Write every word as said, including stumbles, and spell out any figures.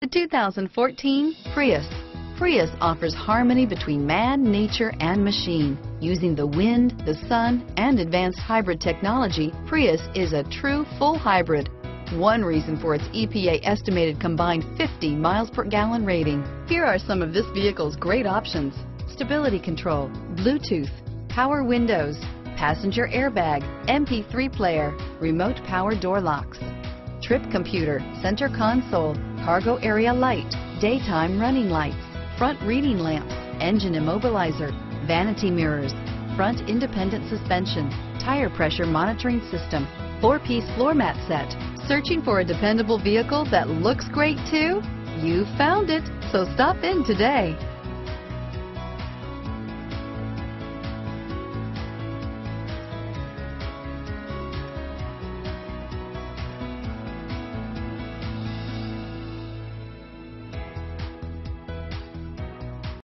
The two thousand fourteen Prius. Prius offers harmony between man, nature, and machine. Using the wind, the sun, and advanced hybrid technology, Prius is a true full hybrid. One reason for its E P A estimated combined fifty miles per gallon rating. Here are some of this vehicle's great options: stability control, Bluetooth, power windows, passenger airbag, M P three player, remote power door locks, trip computer, center console, cargo area light, daytime running lights, front reading lamps, engine immobilizer, vanity mirrors, front independent suspension, tire pressure monitoring system, four-piece floor mat set. Searching for a dependable vehicle that looks great too? You found it, so stop in today.